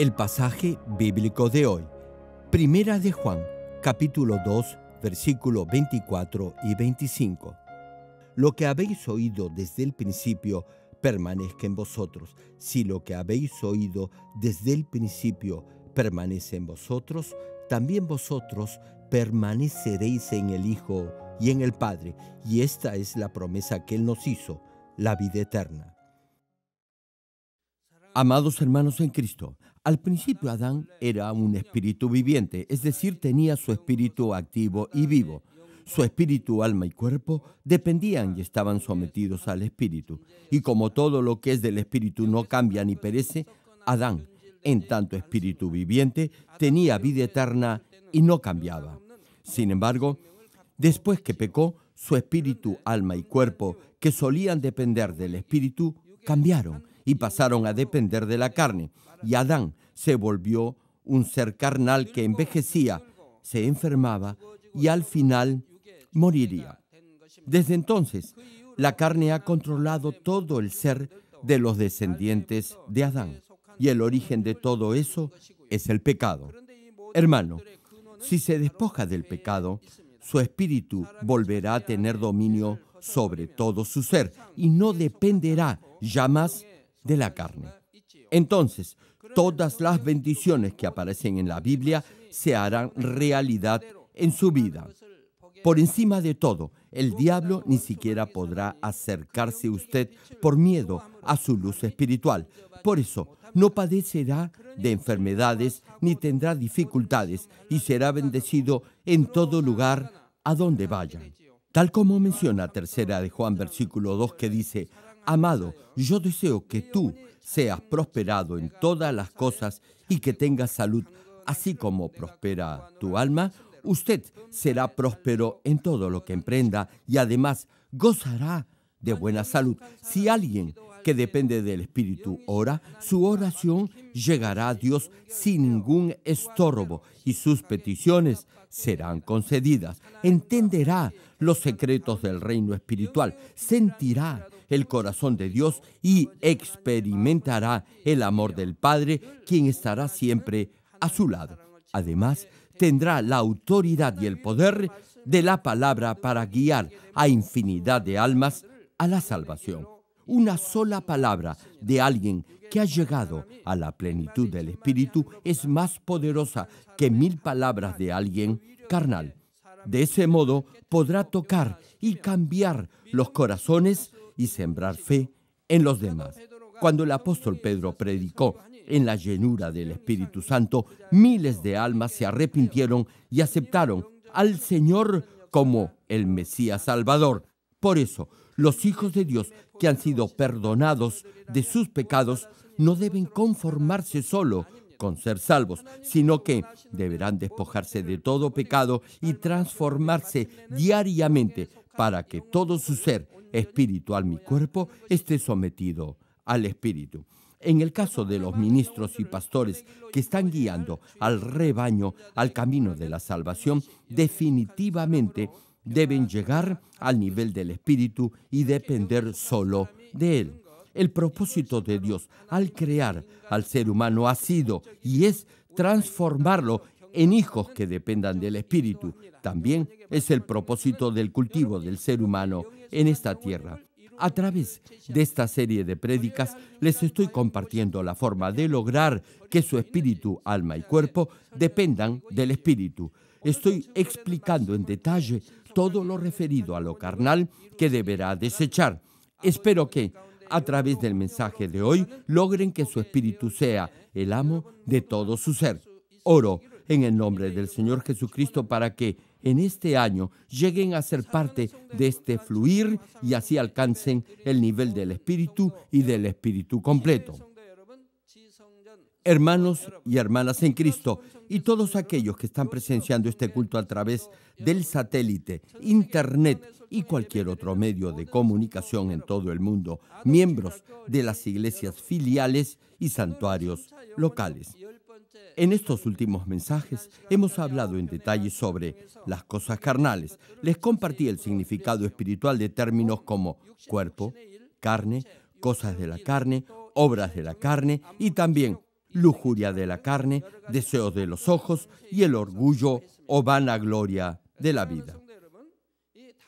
el pasaje bíblico de hoy. Primera de Juan, capítulo 2, versículos 24 y 25. Lo que habéis oído desde el principio permanezca en vosotros. Si lo que habéis oído desde el principio permanece en vosotros, también vosotros permaneceréis en el Hijo y en el Padre. Y esta es la promesa que Él nos hizo, la vida eterna. Amados hermanos en Cristo, al principio Adán era un espíritu viviente, es decir, tenía su espíritu activo y vivo. Su espíritu, alma y cuerpo dependían y estaban sometidos al espíritu. Y como todo lo que es del espíritu no cambia ni perece, Adán, en tanto espíritu viviente, tenía vida eterna y no cambiaba. Sin embargo, después que pecó, su espíritu, alma y cuerpo, que solían depender del espíritu, cambiaron y pasaron a depender de la carne. Y Adán se volvió un ser carnal que envejecía, se enfermaba y al final moriría. Desde entonces, la carne ha controlado todo el ser de los descendientes de Adán. Y el origen de todo eso es el pecado. Hermano, si se despoja del pecado, su espíritu volverá a tener dominio sobre todo su ser y no dependerá ya más de la carne. Entonces, todas las bendiciones que aparecen en la Biblia se harán realidad en su vida. Por encima de todo, el diablo ni siquiera podrá acercarse a usted por miedo a su luz espiritual. Por eso, no padecerá de enfermedades ni tendrá dificultades y será bendecido en todo lugar a donde vaya. Tal como menciona Tercera de Juan, versículo 2, que dice, «Amado, yo deseo que tú seas prosperado en todas las cosas y que tengas salud, así como prospera tu alma». Usted será próspero en todo lo que emprenda y además gozará de buena salud. Si alguien que depende del Espíritu ora, su oración llegará a Dios sin ningún estorbo y sus peticiones serán concedidas. Entenderá los secretos del reino espiritual, sentirá el corazón de Dios y experimentará el amor del Padre, quien estará siempre a su lado. Además, tendrá la autoridad y el poder de la palabra para guiar a infinidad de almas a la salvación. Una sola palabra de alguien que ha llegado a la plenitud del Espíritu es más poderosa que 1000 palabras de alguien carnal. De ese modo podrá tocar y cambiar los corazones y sembrar fe en los demás. Cuando el apóstol Pedro predicó en la llenura del Espíritu Santo, miles de almas se arrepintieron y aceptaron al Señor como el Mesías Salvador. Por eso, los hijos de Dios que han sido perdonados de sus pecados no deben conformarse solo con ser salvos, sino que deberán despojarse de todo pecado y transformarse diariamente para que todo su ser, espíritu, alma y cuerpo, esté sometido al Espíritu. En el caso de los ministros y pastores que están guiando al rebaño al camino de la salvación, definitivamente deben llegar al nivel del Espíritu y depender solo de Él. El propósito de Dios al crear al ser humano ha sido y es transformarlo en hijos que dependan del Espíritu. También es el propósito del cultivo del ser humano en esta tierra. A través de esta serie de prédicas, les estoy compartiendo la forma de lograr que su espíritu, alma y cuerpo dependan del Espíritu. Estoy explicando en detalle todo lo referido a lo carnal que deberá desechar. Espero que, a través del mensaje de hoy, logren que su espíritu sea el amo de todo su ser. Oro en el nombre del Señor Jesucristo para que, en este año, lleguen a ser parte de este fluir y así alcancen el nivel del Espíritu y del Espíritu completo. Hermanos y hermanas en Cristo, y todos aquellos que están presenciando este culto a través del satélite, internet y cualquier otro medio de comunicación en todo el mundo, miembros de las iglesias filiales y santuarios locales. En estos últimos mensajes hemos hablado en detalle sobre las cosas carnales. Les compartí el significado espiritual de términos como cuerpo, carne, cosas de la carne, obras de la carne y también lujuria de la carne, deseos de los ojos y el orgullo o vanagloria de la vida.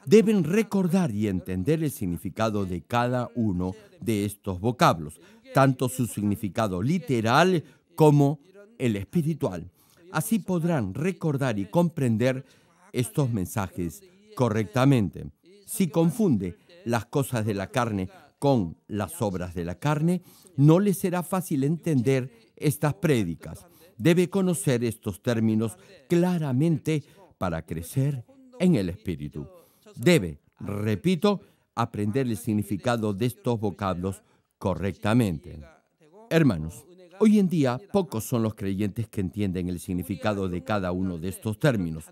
Deben recordar y entender el significado de cada uno de estos vocablos, tanto su significado literal como el espiritual. Así podrán recordar y comprender estos mensajes correctamente. Si confunde las cosas de la carne con las obras de la carne, no le será fácil entender estas prédicas. Debe conocer estos términos claramente para crecer en el espíritu. Debe, repito, aprender el significado de estos vocablos correctamente. Hermanos, hoy en día pocos son los creyentes que entienden el significado de cada uno de estos términos.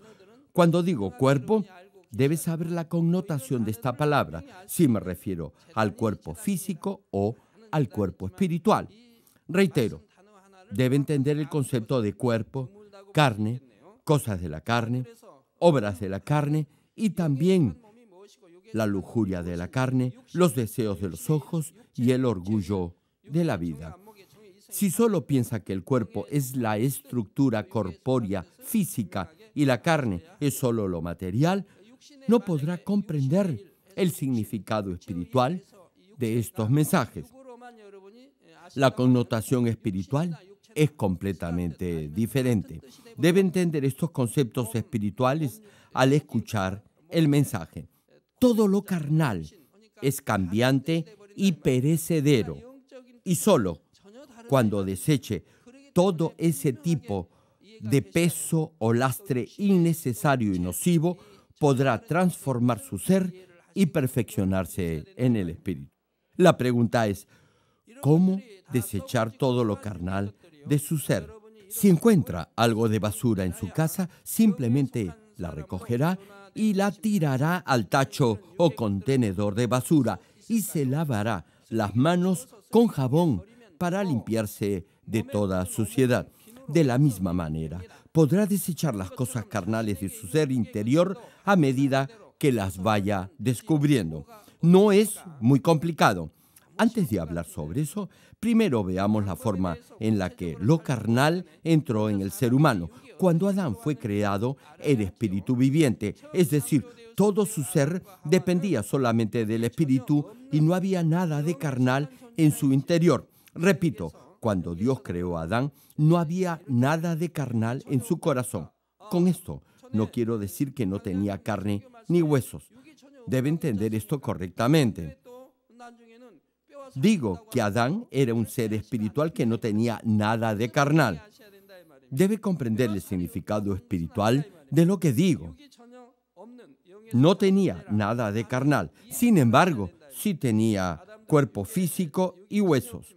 Cuando digo cuerpo, debes saber la connotación de esta palabra, si me refiero al cuerpo físico o al cuerpo espiritual. Reitero, debe entender el concepto de cuerpo, carne, cosas de la carne, obras de la carne, y también la lujuria de la carne, los deseos de los ojos y el orgullo de la vida. Si solo piensa que el cuerpo es la estructura corpórea física y la carne es solo lo material, no podrá comprender el significado espiritual de estos mensajes. La connotación espiritual es completamente diferente. Debe entender estos conceptos espirituales al escuchar el mensaje. Todo lo carnal es cambiante y perecedero, y solo cuando deseche todo ese tipo de peso o lastre innecesario y nocivo, podrá transformar su ser y perfeccionarse en el espíritu. La pregunta es, ¿cómo desechar todo lo carnal de su ser? Si encuentra algo de basura en su casa, simplemente la recogerá y la tirará al tacho o contenedor de basura y se lavará las manos con jabón para limpiarse de toda suciedad. De la misma manera, podrá desechar las cosas carnales de su ser interior a medida que las vaya descubriendo. No es muy complicado. Antes de hablar sobre eso, primero veamos la forma en la que lo carnal entró en el ser humano. Cuando Adán fue creado, el espíritu viviente, es decir, todo su ser dependía solamente del espíritu y no había nada de carnal en su interior. Repito, cuando Dios creó a Adán, no había nada de carnal en su corazón. Con esto, no quiero decir que no tenía carne ni huesos. Debe entender esto correctamente. Digo que Adán era un ser espiritual que no tenía nada de carnal. Debe comprender el significado espiritual de lo que digo. No tenía nada de carnal. Sin embargo, sí tenía cuerpo físico y huesos.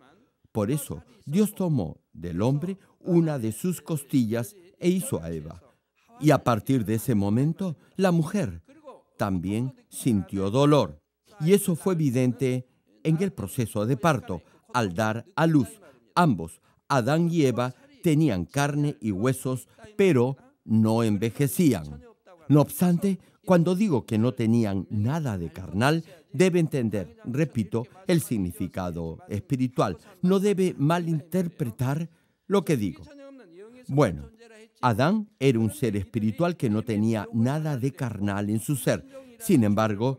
Por eso, Dios tomó del hombre una de sus costillas e hizo a Eva. Y a partir de ese momento, la mujer también sintió dolor. Y eso fue evidente en el proceso de parto, al dar a luz. Ambos, Adán y Eva, tenían carne y huesos, pero no envejecían. No obstante, cuando digo que no tenían nada de carnal, debe entender, repito, el significado espiritual. No debe malinterpretar lo que digo. Bueno, Adán era un ser espiritual que no tenía nada de carnal en su ser. Sin embargo,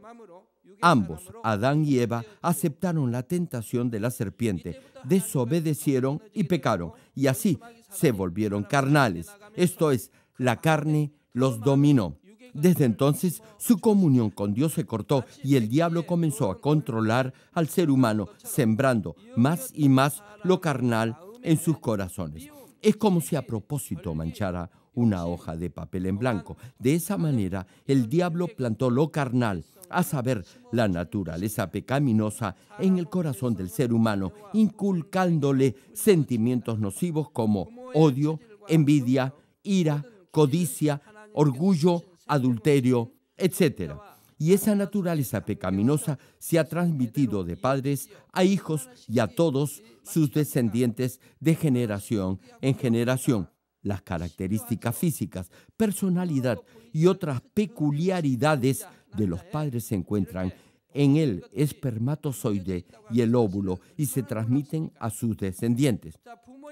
ambos, Adán y Eva, aceptaron la tentación de la serpiente, desobedecieron y pecaron, y así se volvieron carnales. Esto es, la carne los dominó. Desde entonces, su comunión con Dios se cortó y el diablo comenzó a controlar al ser humano, sembrando más y más lo carnal en sus corazones. Es como si a propósito manchara una hoja de papel en blanco. De esa manera, el diablo plantó lo carnal, a saber, la naturaleza pecaminosa, en el corazón del ser humano, inculcándole sentimientos nocivos como odio, envidia, ira, codicia, orgullo, adulterio, etc. Y esa naturaleza pecaminosa se ha transmitido de padres a hijos y a todos sus descendientes de generación en generación. Las características físicas, personalidad y otras peculiaridades de los padres se encuentran en el espermatozoide y el óvulo y se transmiten a sus descendientes.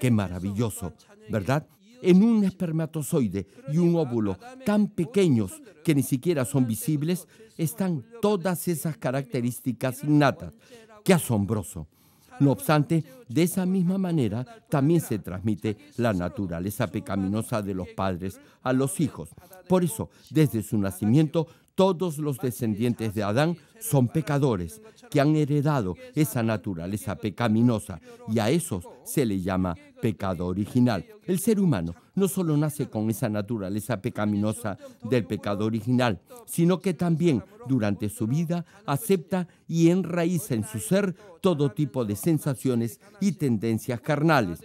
Qué maravilloso, ¿verdad? En un espermatozoide y un óvulo tan pequeños que ni siquiera son visibles, están todas esas características innatas. ¡Qué asombroso! No obstante, de esa misma manera también se transmite la naturaleza pecaminosa de los padres a los hijos. Por eso, desde su nacimiento, todos los descendientes de Adán son pecadores que han heredado esa naturaleza pecaminosa, y a esos se le llama pecado original. El ser humano no solo nace con esa naturaleza pecaminosa del pecado original, sino que también durante su vida acepta y enraiza en su ser todo tipo de sensaciones y tendencias carnales.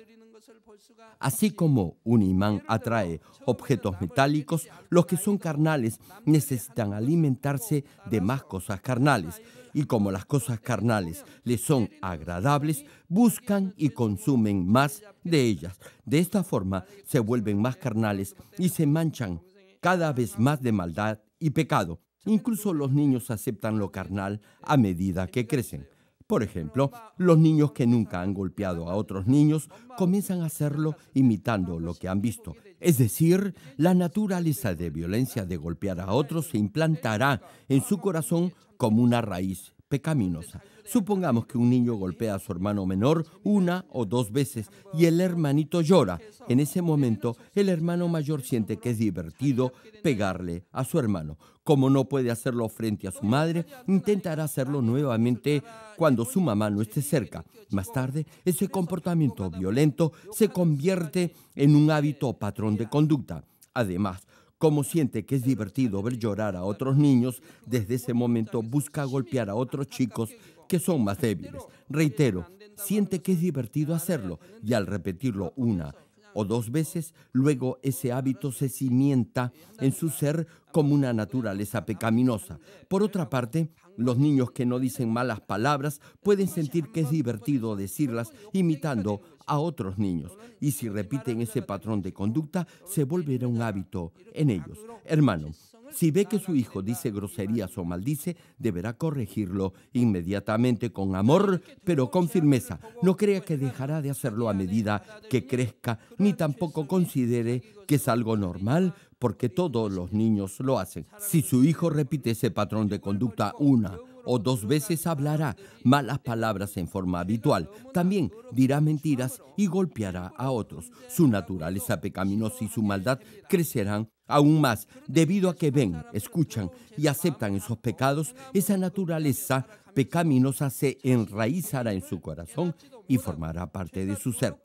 Así como un imán atrae objetos metálicos, los que son carnales necesitan alimentarse de más cosas carnales. Y como las cosas carnales les son agradables, buscan y consumen más de ellas. De esta forma se vuelven más carnales y se manchan cada vez más de maldad y pecado. Incluso los niños aceptan lo carnal a medida que crecen. Por ejemplo, los niños que nunca han golpeado a otros niños comienzan a hacerlo imitando lo que han visto. Es decir, la naturaleza de violencia de golpear a otros se implantará en su corazón como una raíz pecaminosa. Supongamos que un niño golpea a su hermano menor 1 o 2 veces y el hermanito llora. En ese momento, el hermano mayor siente que es divertido pegarle a su hermano. Como no puede hacerlo frente a su madre, intentará hacerlo nuevamente cuando su mamá no esté cerca. Más tarde, ese comportamiento violento se convierte en un hábito o patrón de conducta. Además, como siente que es divertido ver llorar a otros niños, desde ese momento busca golpear a otros chicos que son más débiles. Reitero, siente que es divertido hacerlo y al repetirlo 1 o 2 veces, luego ese hábito se cimienta en su ser como una naturaleza pecaminosa. Por otra parte, los niños que no dicen malas palabras pueden sentir que es divertido decirlas imitando a otros niños. Y si repiten ese patrón de conducta, se volverá un hábito en ellos. Hermano, si ve que su hijo dice groserías o maldice, deberá corregirlo inmediatamente con amor, pero con firmeza. No crea que dejará de hacerlo a medida que crezca, ni tampoco considere que es algo normal, porque todos los niños lo hacen. Si su hijo repite ese patrón de conducta 1 o 2 veces, hablará malas palabras en forma habitual. También dirá mentiras y golpeará a otros. Su naturaleza pecaminosa y su maldad crecerán aún más debido a que ven, escuchan y aceptan esos pecados. Esa naturaleza pecaminosa se enraizará en su corazón y formará parte de su ser.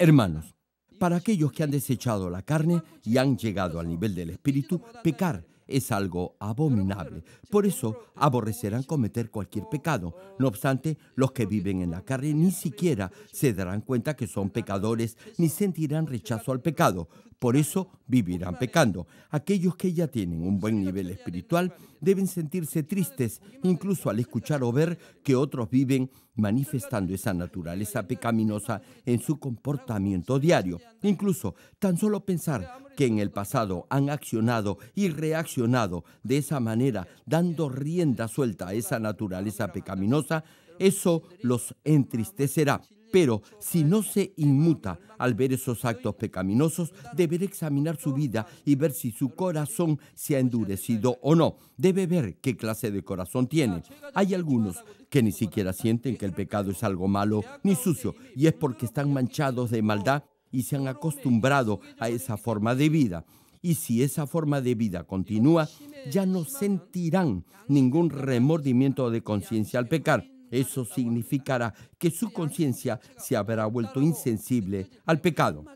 Hermanos, para aquellos que han desechado la carne y han llegado al nivel del espíritu, pecar es algo abominable. Por eso aborrecerán cometer cualquier pecado. No obstante, los que viven en la carne ni siquiera se darán cuenta que son pecadores ni sentirán rechazo al pecado. Por eso vivirán pecando. Aquellos que ya tienen un buen nivel espiritual deben sentirse tristes, incluso al escuchar o ver que otros viven manifestando esa naturaleza pecaminosa en su comportamiento diario. Incluso tan solo pensar que en el pasado han accionado y reaccionado de esa manera, dando rienda suelta a esa naturaleza pecaminosa, eso los entristecerá. Pero si no se inmuta al ver esos actos pecaminosos, deberá examinar su vida y ver si su corazón se ha endurecido o no. Debe ver qué clase de corazón tiene. Hay algunos que ni siquiera sienten que el pecado es algo malo ni sucio, y es porque están manchados de maldad y se han acostumbrado a esa forma de vida. Y si esa forma de vida continúa, ya no sentirán ningún remordimiento de conciencia al pecar. Eso significará que su conciencia se habrá vuelto insensible al pecado.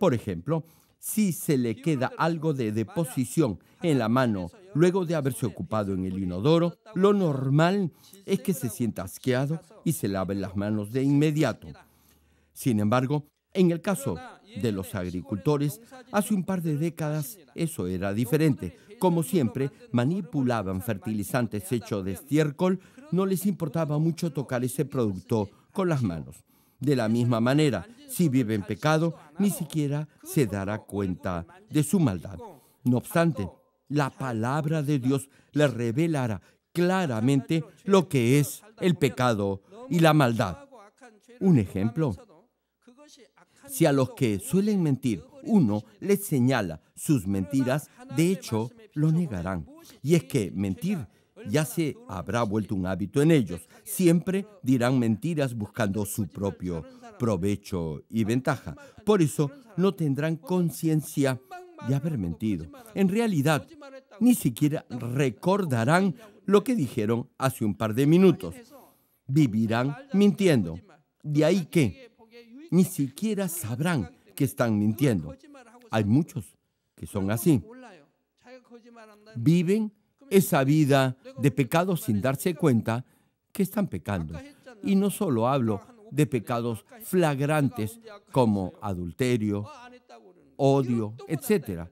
Por ejemplo, si se le queda algo de deposición en la mano luego de haberse ocupado en el inodoro, lo normal es que se sienta asqueado y se lave las manos de inmediato. Sin embargo, en el caso de los agricultores, hace un par de décadas eso era diferente. Como siempre, manipulaban fertilizantes hechos de estiércol, no les importaba mucho tocar ese producto con las manos. De la misma manera, si vive en pecado, ni siquiera se dará cuenta de su maldad. No obstante, la palabra de Dios le revelará claramente lo que es el pecado y la maldad. Un ejemplo Si a los que suelen mentir uno les señala sus mentiras, de hecho lo negarán. Y es que mentir ya se habrá vuelto un hábito en ellos. Siempre dirán mentiras buscando su propio provecho y ventaja. Por eso no tendrán conciencia de haber mentido. En realidad, ni siquiera recordarán lo que dijeron hace un par de minutos. Vivirán mintiendo. De ahí que ni siquiera sabrán que están mintiendo. Hay muchos que son así. Viven esa vida de pecado sin darse cuenta que están pecando. Y no solo hablo de pecados flagrantes como adulterio, odio, etc.,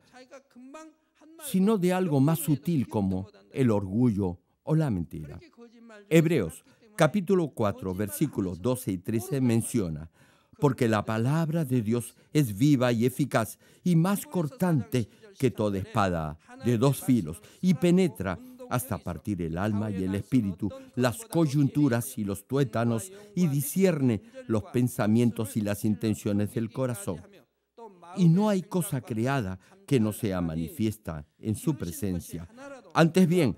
sino de algo más sutil como el orgullo o la mentira. Hebreos capítulo 4, versículos 12 y 13 menciona: porque la palabra de Dios es viva y eficaz y más cortante que toda espada de dos filos, y penetra hasta partir el alma y el espíritu, las coyunturas y los tuétanos, y discierne los pensamientos y las intenciones del corazón. Y no hay cosa creada que no sea manifiesta en su presencia. Antes bien,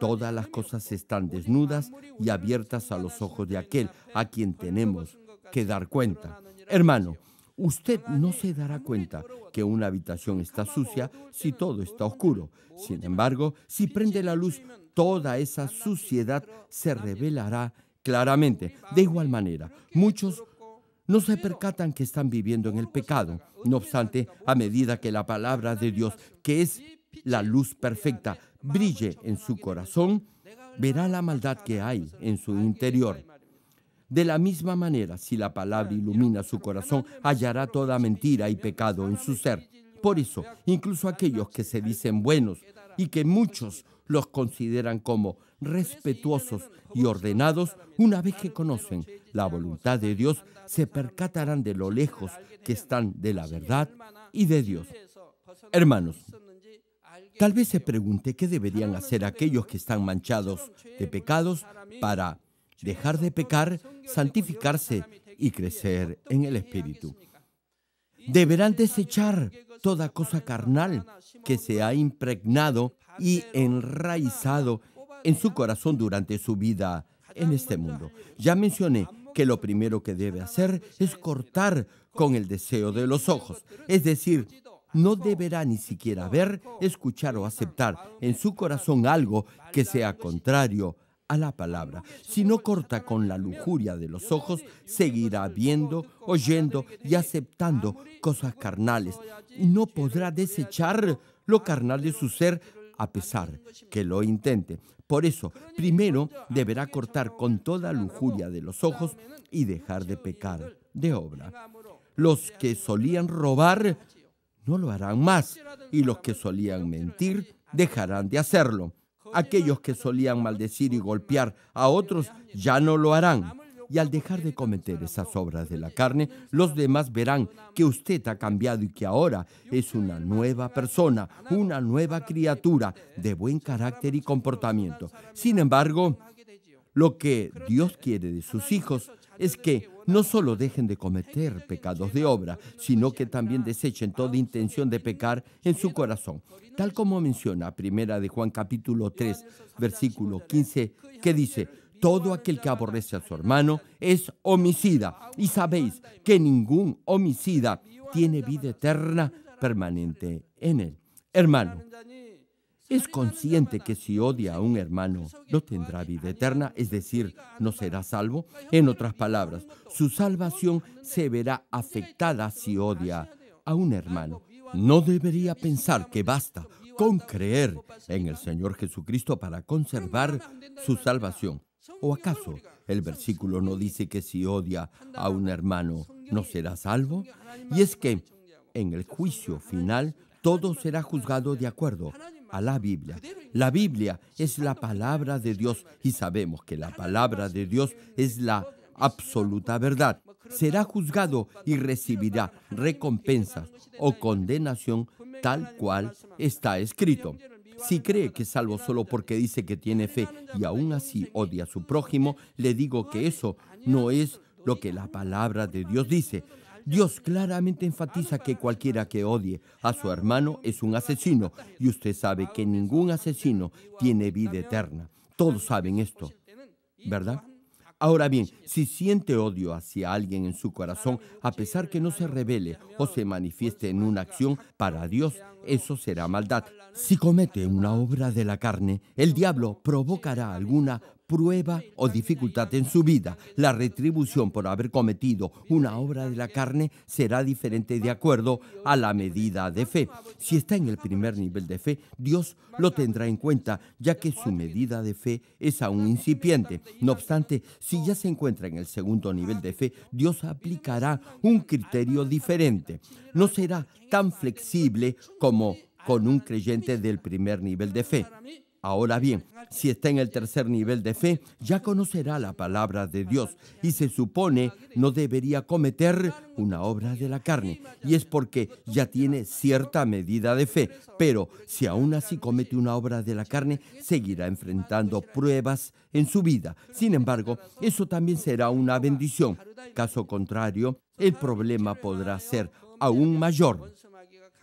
todas las cosas están desnudas y abiertas a los ojos de aquel a quien tenemos que dar cuenta. Hermano, usted no se dará cuenta que una habitación está sucia si todo está oscuro. Sin embargo, si prende la luz, toda esa suciedad se revelará claramente. De igual manera, muchos no se percatan que están viviendo en el pecado. No obstante, a medida que la palabra de Dios, que es la luz perfecta, brille en su corazón, verá la maldad que hay en su interior. De la misma manera, si la palabra ilumina su corazón, hallará toda mentira y pecado en su ser. Por eso, incluso aquellos que se dicen buenos y que muchos los consideran como respetuosos y ordenados, una vez que conocen la voluntad de Dios, se percatarán de lo lejos que están de la verdad y de Dios. Hermanos, tal vez se pregunte qué deberían hacer aquellos que están manchados de pecados para dejar de pecar, santificarse y crecer en el Espíritu. Deberán desechar toda cosa carnal que se ha impregnado y enraizado en su corazón durante su vida en este mundo. Ya mencioné que lo primero que debe hacer es cortar con el deseo de los ojos, es decir, no deberá ni siquiera ver, escuchar o aceptar en su corazón algo que sea contrario a la palabra. Si no corta con la lujuria de los ojos, seguirá viendo, oyendo y aceptando cosas carnales, y no podrá desechar lo carnal de su ser a pesar que lo intente. Por eso, primero deberá cortar con toda lujuria de los ojos y dejar de pecar de obra. Los que solían robar no lo harán más, y los que solían mentir dejarán de hacerlo. Aquellos que solían maldecir y golpear a otros ya no lo harán. Y al dejar de cometer esas obras de la carne, los demás verán que usted ha cambiado y que ahora es una nueva persona, una nueva criatura de buen carácter y comportamiento. Sin embargo, lo que Dios quiere de sus hijos es que no solo dejen de cometer pecados de obra, sino que también desechen toda intención de pecar en su corazón. Tal como menciona Primera de Juan capítulo 3, versículo 15, que dice: todo aquel que aborrece a su hermano es homicida, y sabéis que ningún homicida tiene vida eterna permanente en él. Hermano, es consciente que si odia a un hermano no tendrá vida eterna, es decir, no será salvo. En otras palabras, su salvación se verá afectada si odia a un hermano. No debería pensar que basta con creer en el Señor Jesucristo para conservar su salvación. ¿O acaso el versículo no dice que si odia a un hermano no será salvo? Y es que en el juicio final todo será juzgado de acuerdo a la Biblia. La Biblia es la palabra de Dios, y sabemos que la palabra de Dios es la absoluta verdad. Será juzgado y recibirá recompensas o condenación tal cual está escrito. Si cree que es salvo solo porque dice que tiene fe y aún así odia a su prójimo, le digo que eso no es lo que la palabra de Dios dice. Dios claramente enfatiza que cualquiera que odie a su hermano es un asesino, y usted sabe que ningún asesino tiene vida eterna. Todos saben esto, ¿verdad? Ahora bien, si siente odio hacia alguien en su corazón, a pesar que no se revele o se manifieste en una acción, para Dios eso será maldad. Si comete una obra de la carne, el diablo provocará alguna prueba o dificultad en su vida. La retribución por haber cometido una obra de la carne será diferente de acuerdo a la medida de fe. Si está en el primer nivel de fe, Dios lo tendrá en cuenta, ya que su medida de fe es aún incipiente. No obstante, si ya se encuentra en el segundo nivel de fe, Dios aplicará un criterio diferente. No será tan flexible como con un creyente del primer nivel de fe. Ahora bien, si está en el tercer nivel de fe, ya conocerá la palabra de Dios y se supone no debería cometer una obra de la carne, y es porque ya tiene cierta medida de fe. Pero si aún así comete una obra de la carne, seguirá enfrentando pruebas en su vida. Sin embargo, eso también será una bendición. Caso contrario, el problema podrá ser aún mayor.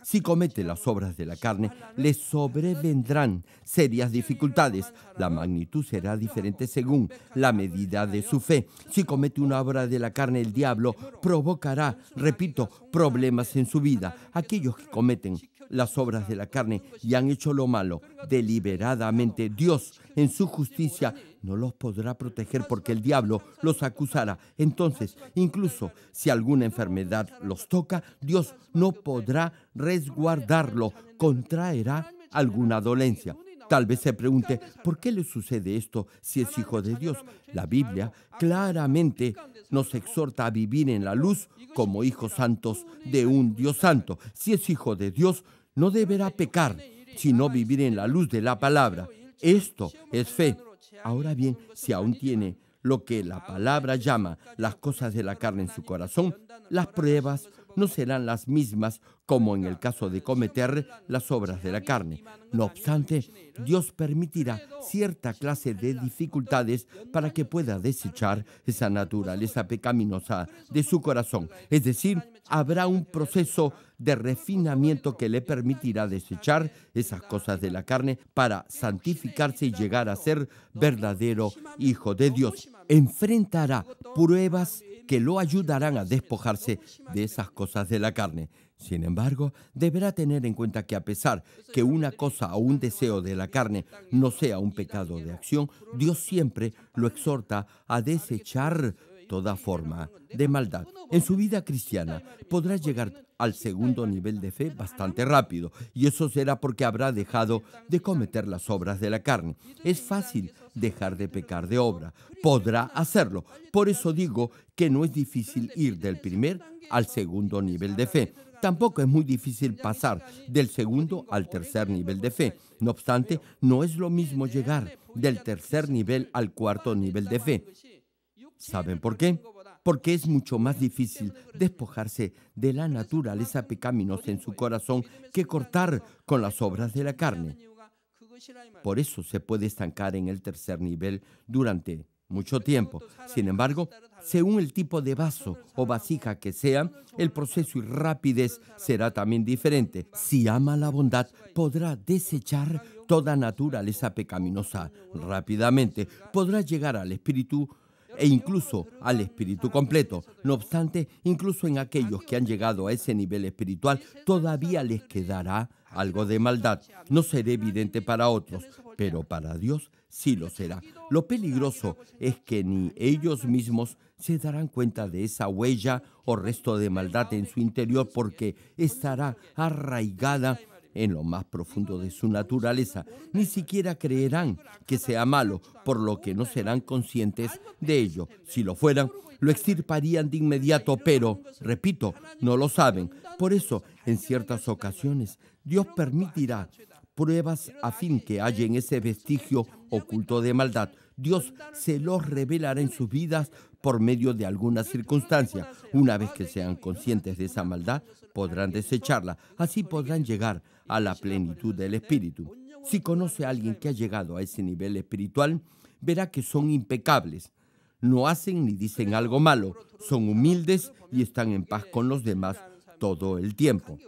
Si comete las obras de la carne, le sobrevendrán serias dificultades. La magnitud será diferente según la medida de su fe. Si comete una obra de la carne, el diablo provocará, repito, problemas en su vida. Aquellos que cometen las obras de la carne y han hecho lo malo deliberadamente, Dios en su justicia no los podrá proteger porque el diablo los acusará. Entonces, incluso si alguna enfermedad los toca, Dios no podrá resguardarlo, contraerá alguna dolencia. Tal vez se pregunte, ¿por qué le sucede esto si es hijo de Dios? La Biblia claramente nos exhorta a vivir en la luz como hijos santos de un Dios santo. Si es hijo de Dios, no deberá pecar, sino vivir en la luz de la palabra. Esto es fe. Ahora bien, si aún tiene lo que la palabra llama las cosas de la carne en su corazón, las pruebas no serán las mismas como en el caso de cometer las obras de la carne. No obstante, Dios permitirá cierta clase de dificultades para que pueda desechar esa naturaleza pecaminosa de su corazón. Es decir, habrá un proceso de refinamiento que le permitirá desechar esas cosas de la carne para santificarse y llegar a ser verdadero hijo de Dios. Enfrentará pruebas que lo ayudarán a despojarse de esas cosas de la carne. Sin embargo, deberá tener en cuenta que a pesar que una cosa o un deseo de la carne no sea un pecado de acción, Dios siempre lo exhorta a desechar toda forma de maldad. En su vida cristiana podrá llegar al segundo nivel de fe bastante rápido, y eso será porque habrá dejado de cometer las obras de la carne. Es fácil dejar de pecar de obra. Podrá hacerlo. Por eso digo que no es difícil ir del primer al segundo nivel de fe. Tampoco es muy difícil pasar del segundo al tercer nivel de fe. No obstante, no es lo mismo llegar del tercer nivel al cuarto nivel de fe. ¿Saben por qué? Porque es mucho más difícil despojarse de la naturaleza pecaminosa en su corazón que cortar con las obras de la carne. Por eso se puede estancar en el tercer nivel durante mucho tiempo. Sin embargo, según el tipo de vaso o vasija que sea, el proceso y rapidez será también diferente. Si ama la bondad, podrá desechar toda naturaleza pecaminosa rápidamente. Podrá llegar al espíritu e incluso al espíritu completo. No obstante, incluso en aquellos que han llegado a ese nivel espiritual, todavía les quedará algo de maldad. No será evidente para otros, pero para Dios sí lo será. Lo peligroso es que ni ellos mismos se darán cuenta de esa huella o resto de maldad en su interior, porque estará arraigada en lo más profundo de su naturaleza. Ni siquiera creerán que sea malo, por lo que no serán conscientes de ello. Si lo fueran, lo extirparían de inmediato, pero, repito, no lo saben. Por eso, en ciertas ocasiones, Dios permitirá pruebas a fin que hallen ese vestigio oculto de maldad. Dios se los revelará en sus vidas por medio de alguna circunstancia. Una vez que sean conscientes de esa maldad, podrán desecharla. Así podrán llegar a la plenitud del espíritu. Si conoce a alguien que ha llegado a ese nivel espiritual, verá que son impecables. no hacen ni dicen algo malo, son humildes y están en paz con los demás todo el tiempo.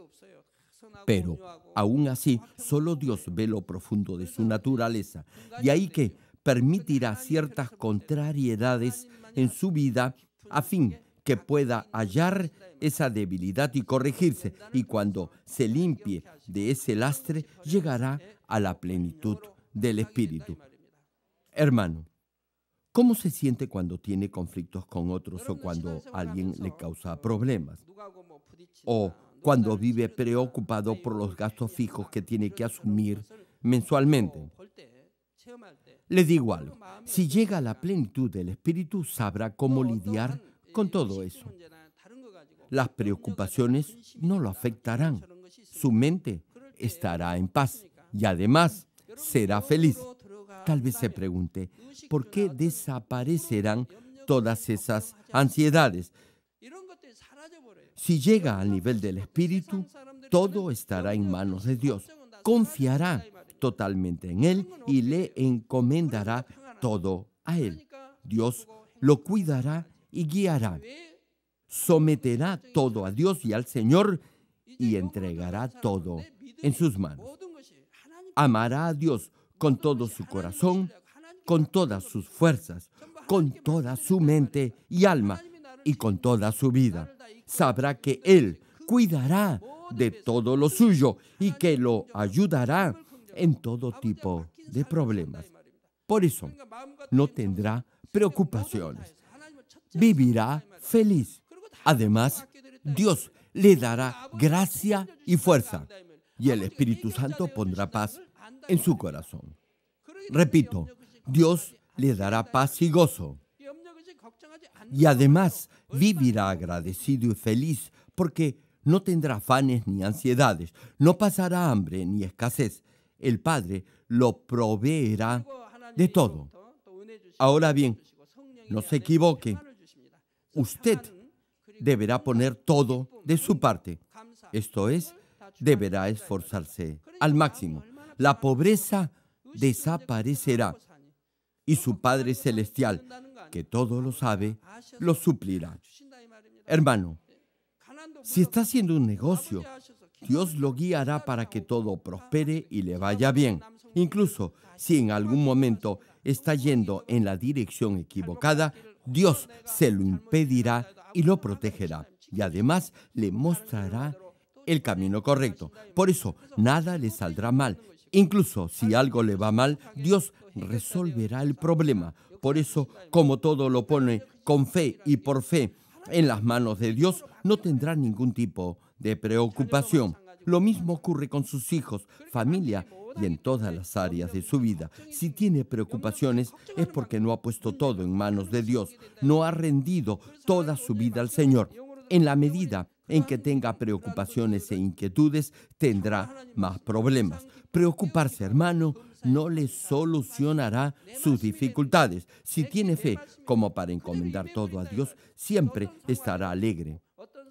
Pero, aún así, solo Dios ve lo profundo de su naturaleza, de ahí que permitirá ciertas contrariedades en su vida a fin que pueda hallar esa debilidad y corregirse, y cuando se limpie de ese lastre, llegará a la plenitud del Espíritu. Hermano, ¿cómo se siente cuando tiene conflictos con otros o cuando alguien le causa problemas? O cuando vive preocupado por los gastos fijos que tiene que asumir mensualmente. Le digo algo, si llega a la plenitud del Espíritu, sabrá cómo lidiar con todo eso. Las preocupaciones no lo afectarán. Su mente estará en paz y además será feliz. Tal vez se pregunte, ¿por qué desaparecerán todas esas ansiedades? Si llega al nivel del Espíritu, todo estará en manos de Dios. Confiará totalmente en Él y le encomendará todo a Él. Dios lo cuidará y guiará. Someterá todo a Dios y al Señor y entregará todo en sus manos. Amará a Dios con todo su corazón, con todas sus fuerzas, con toda su mente y alma y con toda su vida. Sabrá que Él cuidará de todo lo suyo y que lo ayudará en todo tipo de problemas. Por eso, no tendrá preocupaciones. Vivirá feliz. Además, Dios le dará gracia y fuerza, y el Espíritu Santo pondrá paz en su corazón. Repito, Dios le dará paz y gozo. Y además vivirá agradecido y feliz porque no tendrá afanes ni ansiedades, no pasará hambre ni escasez. El Padre lo proveerá de todo. Ahora bien, no se equivoque. Usted deberá poner todo de su parte. Esto es, deberá esforzarse al máximo. La pobreza desaparecerá y su Padre Celestial, que todo lo sabe, lo suplirá. Hermano, si está haciendo un negocio, Dios lo guiará para que todo prospere y le vaya bien. Incluso si en algún momento está yendo en la dirección equivocada, Dios se lo impedirá y lo protegerá. Y además le mostrará el camino correcto. Por eso, nada le saldrá mal. Incluso si algo le va mal, Dios resolverá el problema. Por eso, como todo lo pone con fe y por fe en las manos de Dios, no tendrá ningún tipo de preocupación. Lo mismo ocurre con sus hijos, familia y en todas las áreas de su vida. Si tiene preocupaciones es porque no ha puesto todo en manos de Dios, no ha rendido toda su vida al Señor. En la medida en que tenga preocupaciones e inquietudes, tendrá más problemas. Preocuparse, hermano, no le solucionará sus dificultades. Si tiene fe como para encomendar todo a Dios, siempre estará alegre.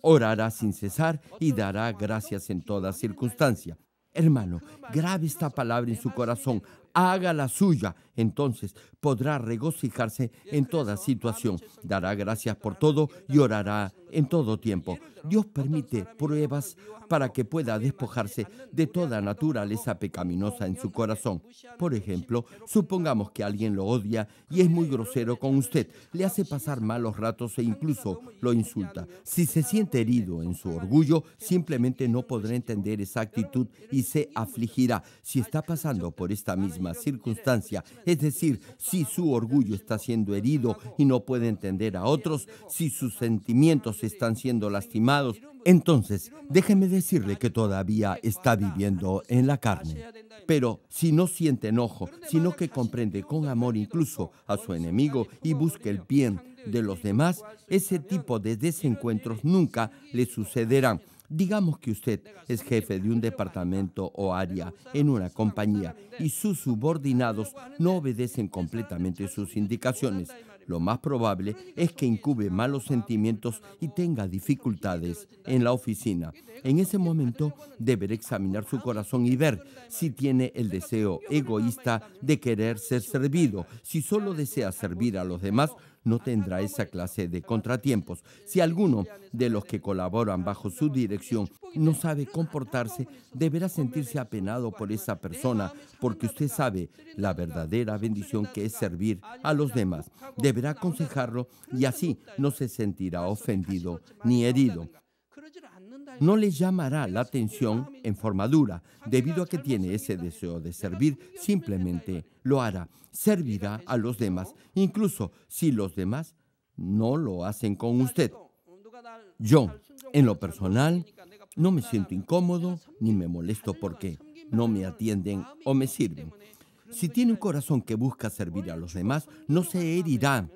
Orará sin cesar y dará gracias en toda circunstancia. Hermano, grabe esta palabra en su corazón, haga la suya, entonces podrá regocijarse en toda situación, dará gracias por todo y orará en todo tiempo. Dios permite pruebas para que pueda despojarse de toda naturaleza pecaminosa en su corazón. Por ejemplo, supongamos que alguien lo odia y es muy grosero con usted, le hace pasar malos ratos e incluso lo insulta. Si se siente herido en su orgullo, simplemente no podrá entender esa actitud y se afligirá. Si está pasando por esta misma circunstancia, es decir, si su orgullo está siendo herido y no puede entender a otros, si sus sentimientos están siendo lastimados, entonces déjeme decirle que todavía está viviendo en la carne. Pero si no siente enojo, sino que comprende con amor incluso a su enemigo y busca el bien de los demás, ese tipo de desencuentros nunca le sucederán. Digamos que usted es jefe de un departamento o área en una compañía y sus subordinados no obedecen completamente sus indicaciones. Lo más probable es que incube malos sentimientos y tenga dificultades en la oficina. En ese momento deberé examinar su corazón y ver si tiene el deseo egoísta de querer ser servido. Si solo desea servir a los demás, no tendrá esa clase de contratiempos. Si alguno de los que colaboran bajo su dirección no sabe comportarse, deberá sentirse apenado por esa persona, porque usted sabe la verdadera bendición que es servir a los demás. Deberá aconsejarlo y así no se sentirá ofendido ni herido. No le llamará la atención en forma dura. Debido a que tiene ese deseo de servir, simplemente lo hará. Servirá a los demás, incluso si los demás no lo hacen con usted. Yo, en lo personal, no me siento incómodo ni me molesto porque no me atienden o me sirven. Si tiene un corazón que busca servir a los demás, no se herirá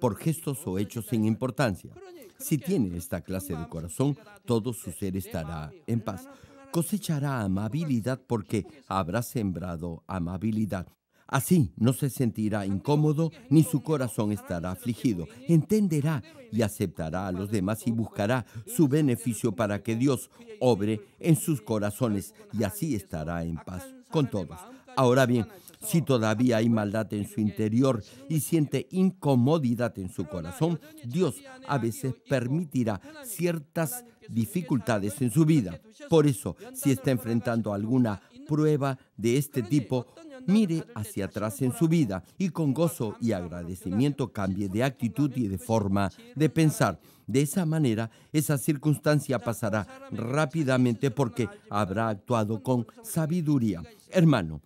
por gestos o hechos sin importancia. Si tiene esta clase de corazón, todo su ser estará en paz. Cosechará amabilidad porque habrá sembrado amabilidad. Así no se sentirá incómodo ni su corazón estará afligido. Entenderá y aceptará a los demás y buscará su beneficio para que Dios obre en sus corazones y así estará en paz con todos. Ahora bien, si todavía hay maldad en su interior y siente incomodidad en su corazón, Dios a veces permitirá ciertas dificultades en su vida. Por eso, si está enfrentando alguna prueba de este tipo, mire hacia atrás en su vida y con gozo y agradecimiento cambie de actitud y de forma de pensar. De esa manera, esa circunstancia pasará rápidamente porque habrá actuado con sabiduría. Hermano,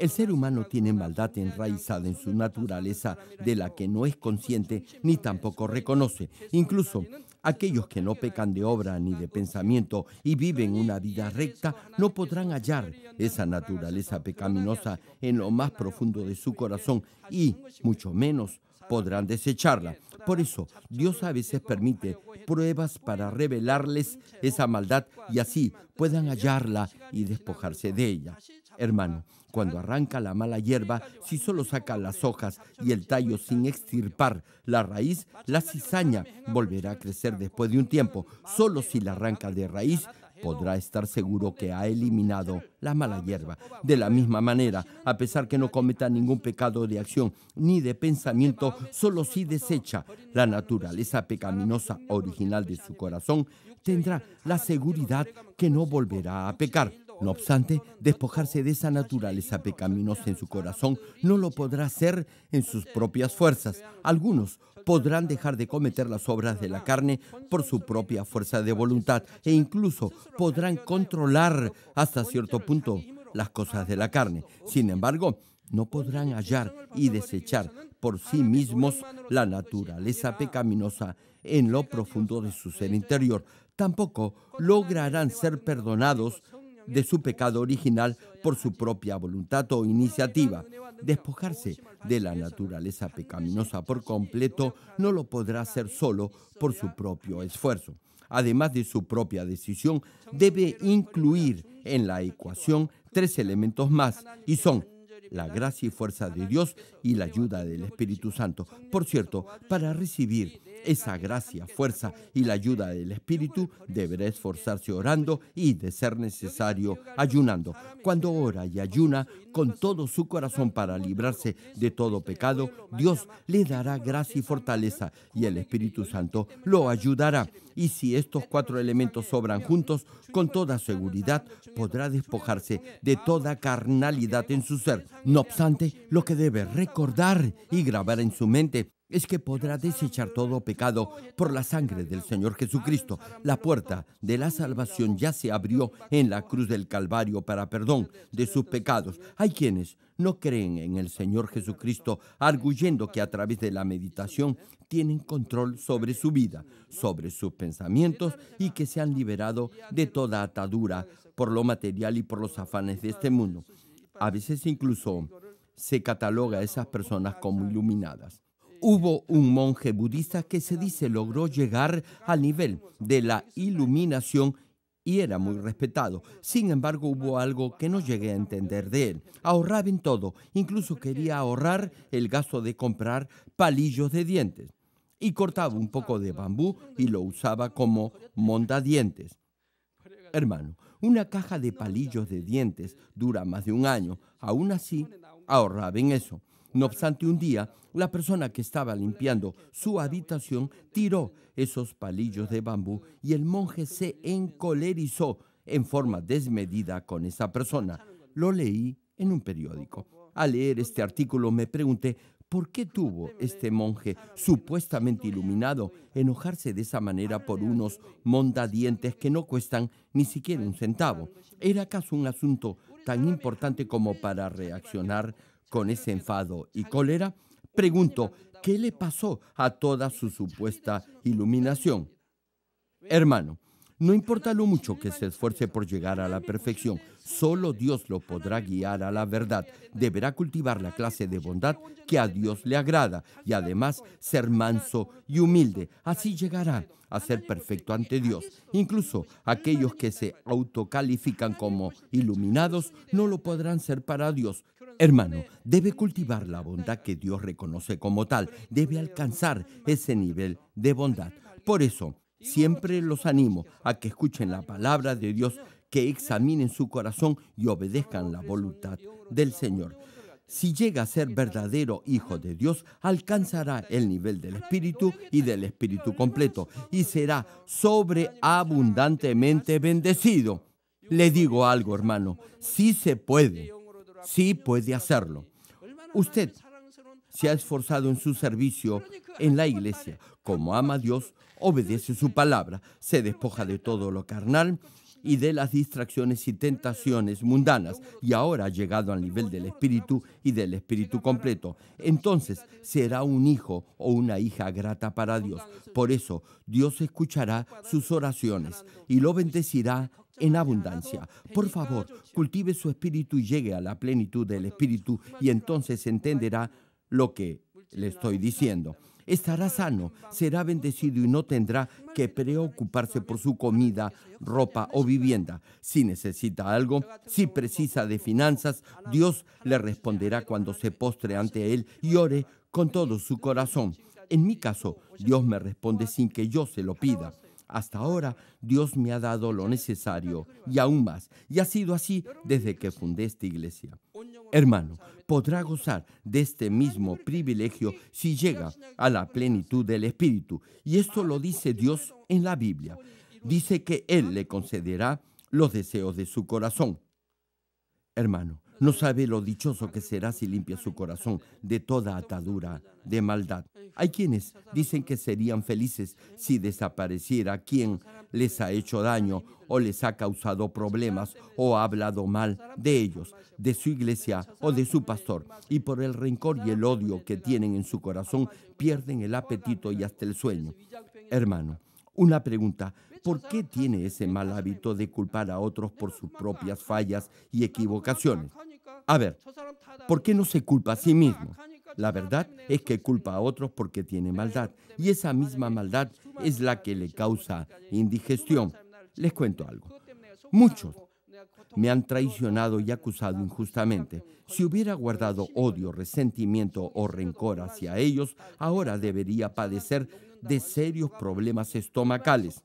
el ser humano tiene maldad enraizada en su naturaleza de la que no es consciente ni tampoco reconoce. Incluso aquellos que no pecan de obra ni de pensamiento y viven una vida recta no podrán hallar esa naturaleza pecaminosa en lo más profundo de su corazón y mucho menos podrán desecharla. Por eso, Dios a veces permite pruebas para revelarles esa maldad y así puedan hallarla y despojarse de ella. Hermano, cuando arranca la mala hierba, si solo saca las hojas y el tallo sin extirpar la raíz, la cizaña volverá a crecer después de un tiempo. Solo si la arranca de raíz, podrá estar seguro que ha eliminado la mala hierba. De la misma manera, a pesar que no cometa ningún pecado de acción ni de pensamiento, solo si desecha la naturaleza pecaminosa original de su corazón, tendrá la seguridad que no volverá a pecar. No obstante, despojarse de esa naturaleza pecaminosa en su corazón no lo podrá hacer en sus propias fuerzas. Algunos podrán dejar de cometer las obras de la carne por su propia fuerza de voluntad e incluso podrán controlar hasta cierto punto las cosas de la carne. Sin embargo, no podrán hallar y desechar por sí mismos la naturaleza pecaminosa en lo profundo de su ser interior. Tampoco lograrán ser perdonados de su pecado original por su propia voluntad o iniciativa. Despojarse de la naturaleza pecaminosa por completo no lo podrá hacer solo por su propio esfuerzo. Además de su propia decisión, debe incluir en la ecuación tres elementos más, y son la gracia y fuerza de Dios y la ayuda del Espíritu Santo. Por cierto, para recibir esa gracia, fuerza y la ayuda del Espíritu, deberá esforzarse orando y, de ser necesario, ayunando. Cuando ora y ayuna con todo su corazón para librarse de todo pecado, Dios le dará gracia y fortaleza y el Espíritu Santo lo ayudará. Y si estos cuatro elementos obran juntos, con toda seguridad podrá despojarse de toda carnalidad en su ser. No obstante, lo que debe recordar y grabar en su mente es que podrá desechar todo pecado por la sangre del Señor Jesucristo. La puerta de la salvación ya se abrió en la cruz del Calvario para perdón de sus pecados. Hay quienes no creen en el Señor Jesucristo, arguyendo que a través de la meditación tienen control sobre su vida, sobre sus pensamientos y que se han liberado de toda atadura por lo material y por los afanes de este mundo. A veces incluso se cataloga a esas personas como iluminadas. Hubo un monje budista que se dice logró llegar al nivel de la iluminación y era muy respetado. Sin embargo, hubo algo que no llegué a entender de él. Ahorraba en todo. Incluso quería ahorrar el gasto de comprar palillos de dientes. Y cortaba un poco de bambú y lo usaba como mondadientes. Hermano, una caja de palillos de dientes dura más de un año. Aún así, ahorraba en eso. No obstante, un día, la persona que estaba limpiando su habitación tiró esos palillos de bambú y el monje se encolerizó en forma desmedida con esa persona. Lo leí en un periódico. Al leer este artículo me pregunté, ¿por qué tuvo este monje supuestamente iluminado enojarse de esa manera por unos mondadientes que no cuestan ni siquiera un centavo? ¿Era acaso un asunto tan importante como para reaccionar con ese enfado y cólera? Pregunto, ¿qué le pasó a toda su supuesta iluminación? Hermano, no importa lo mucho que se esfuerce por llegar a la perfección, solo Dios lo podrá guiar a la verdad. Deberá cultivar la clase de bondad que a Dios le agrada y además ser manso y humilde. Así llegará a ser perfecto ante Dios. Incluso aquellos que se autocalifican como iluminados no lo podrán ser para Dios. Hermano, debe cultivar la bondad que Dios reconoce como tal. Debe alcanzar ese nivel de bondad. Por eso, siempre los animo a que escuchen la palabra de Dios, que examinen su corazón y obedezcan la voluntad del Señor. Si llega a ser verdadero hijo de Dios, alcanzará el nivel del Espíritu y del Espíritu completo y será sobreabundantemente bendecido. Le digo algo, hermano, sí se puede. Sí puede hacerlo. Usted se ha esforzado en su servicio en la iglesia. Como ama a Dios, obedece su palabra, se despoja de todo lo carnal y de las distracciones y tentaciones mundanas, y ahora ha llegado al nivel del Espíritu y del Espíritu completo. Entonces será un hijo o una hija grata para Dios. Por eso Dios escuchará sus oraciones y lo bendecirá en abundancia. Por favor, cultive su espíritu y llegue a la plenitud del espíritu y entonces entenderá lo que le estoy diciendo. Estará sano, será bendecido y no tendrá que preocuparse por su comida, ropa o vivienda. Si necesita algo, si precisa de finanzas, Dios le responderá cuando se postre ante Él y ore con todo su corazón. En mi caso, Dios me responde sin que yo se lo pida. Hasta ahora, Dios me ha dado lo necesario y aún más, y ha sido así desde que fundé esta iglesia. Hermano, podrá gozar de este mismo privilegio si llega a la plenitud del Espíritu, y esto lo dice Dios en la Biblia. Dice que Él le concederá los deseos de su corazón. Hermano, no sabe lo dichoso que será si limpia su corazón de toda atadura de maldad. Hay quienes dicen que serían felices si desapareciera quien les ha hecho daño o les ha causado problemas o ha hablado mal de ellos, de su iglesia o de su pastor. Y por el rencor y el odio que tienen en su corazón, pierden el apetito y hasta el sueño. Hermano, una pregunta. ¿Por qué tiene ese mal hábito de culpar a otros por sus propias fallas y equivocaciones? A ver, ¿por qué no se culpa a sí mismo? La verdad es que culpa a otros porque tiene maldad, y esa misma maldad es la que le causa indigestión. Les cuento algo. Muchos me han traicionado y acusado injustamente. Si hubiera guardado odio, resentimiento o rencor hacia ellos, ahora debería padecer de serios problemas estomacales.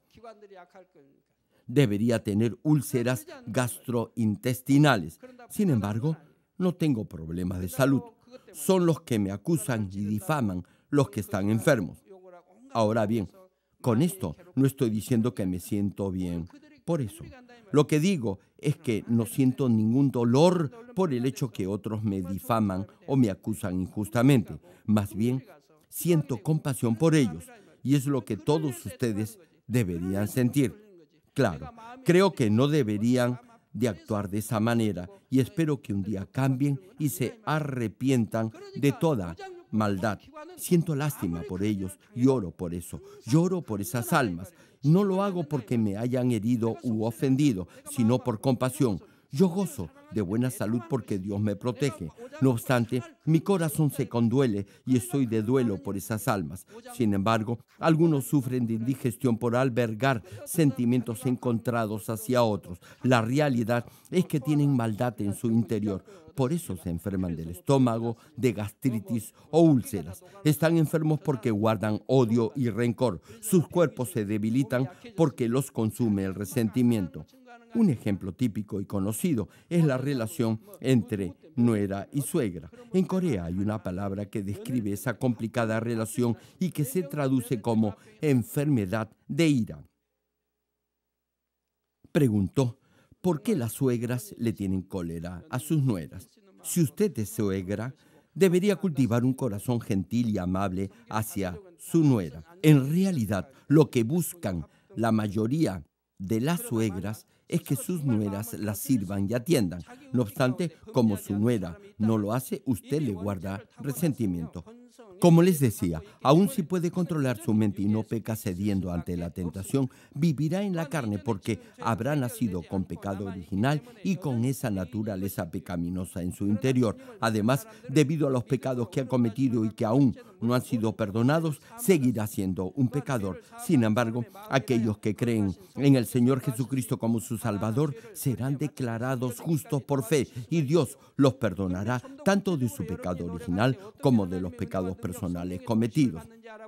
Debería tener úlceras gastrointestinales. Sin embargo, no tengo problemas de salud. Son los que me acusan y difaman los que están enfermos. Ahora bien, con esto no estoy diciendo que me siento bien. Por eso, lo que digo es que no siento ningún dolor por el hecho que otros me difaman o me acusan injustamente. Más bien, siento compasión por ellos, y es lo que todos ustedes deberían sentir. Claro, creo que no deberían de actuar de esa manera y espero que un día cambien y se arrepientan de toda maldad. Siento lástima por ellos y oro por eso. Lloro por esas almas. No lo hago porque me hayan herido u ofendido, sino por compasión. Yo gozo de buena salud porque Dios me protege. No obstante, mi corazón se conduele y estoy de duelo por esas almas. Sin embargo, algunos sufren de indigestión por albergar sentimientos encontrados hacia otros. La realidad es que tienen maldad en su interior. Por eso se enferman del estómago, de gastritis o úlceras. Están enfermos porque guardan odio y rencor. Sus cuerpos se debilitan porque los consume el resentimiento. Un ejemplo típico y conocido es la relación entre nuera y suegra. En Corea hay una palabra que describe esa complicada relación y que se traduce como enfermedad de ira. Preguntó, ¿por qué las suegras le tienen cólera a sus nueras? Si usted es suegra, debería cultivar un corazón gentil y amable hacia su nuera. En realidad, lo que buscan la mayoría de las suegras es que sus nueras las sirvan y atiendan. No obstante, como su nuera no lo hace, usted le guarda resentimiento. Como les decía, aun si puede controlar su mente y no peca cediendo ante la tentación, vivirá en la carne porque habrá nacido con pecado original y con esa naturaleza pecaminosa en su interior. Además, debido a los pecados que ha cometido y que aún no han sido perdonados, seguirá siendo un pecador. Sin embargo, aquellos que creen en el Señor Jesucristo como su Salvador serán declarados justos por fe y Dios los perdonará tanto de su pecado original como de los pecados personales cometidos.